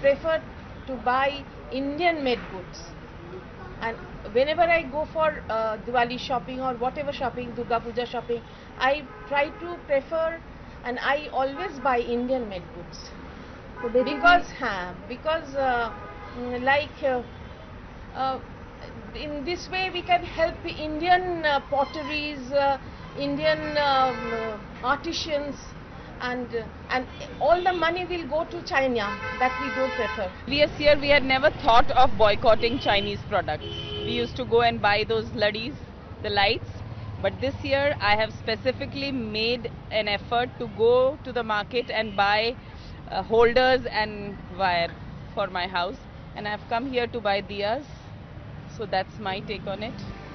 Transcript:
prefer to buy Indian made goods. And whenever I go for Diwali shopping or whatever shopping, Durga Puja shopping, I try to prefer and I always buy Indian made goods. So because in this way we can help Indian potteries, Indian artisans, and all the money will go to China. That we don't prefer. Previous year we had never thought of boycotting Chinese products. We used to go and buy those laddies, the lights. But this year I have specifically made an effort to go to the market and buy holders and wire for my house. And I have come here to buy diyas. So that's my take on it.